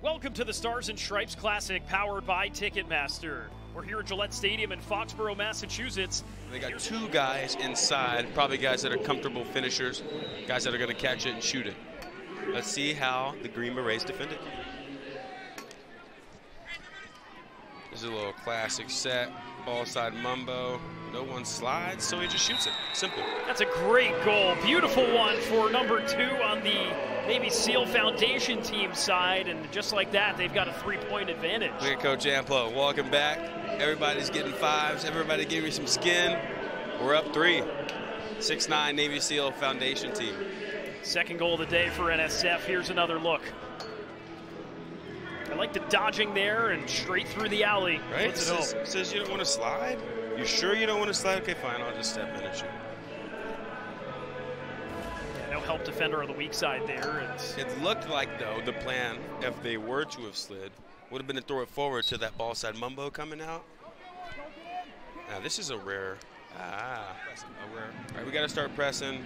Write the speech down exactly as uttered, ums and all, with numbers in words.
Welcome to the Stars and Stripes Classic, powered by Ticketmaster. We're here at Gillette Stadium in Foxborough, Massachusetts. They got two guys inside, probably guys that are comfortable finishers, guys that are going to catch it and shoot it. Let's see how the Green Berets defend it. This is a little classic set, ball side mumbo. No one slides, so he just shoots it. Simple. That's a great goal. Beautiful one for number two on the Navy SEAL Foundation team side. And just like that, they've got a three-point advantage. Look at Coach Amplo walking back. Everybody's getting fives. Everybody give me some skin. We're up three. six nine Navy SEAL Foundation team. Second goal of the day for N S F. Here's another look. I like the dodging there and straight through the alley. Right? It says, it says you don't want to slide. You sure you don't want to slide? Okay, fine, I'll just step in and shoot. Yeah, no help defender on the weak side there. It's it looked like, though, the plan, if they were to have slid, would have been to throw it forward to that ball side mumbo coming out. Now, this is a rare. Ah, a rare. All right, we got to start pressing.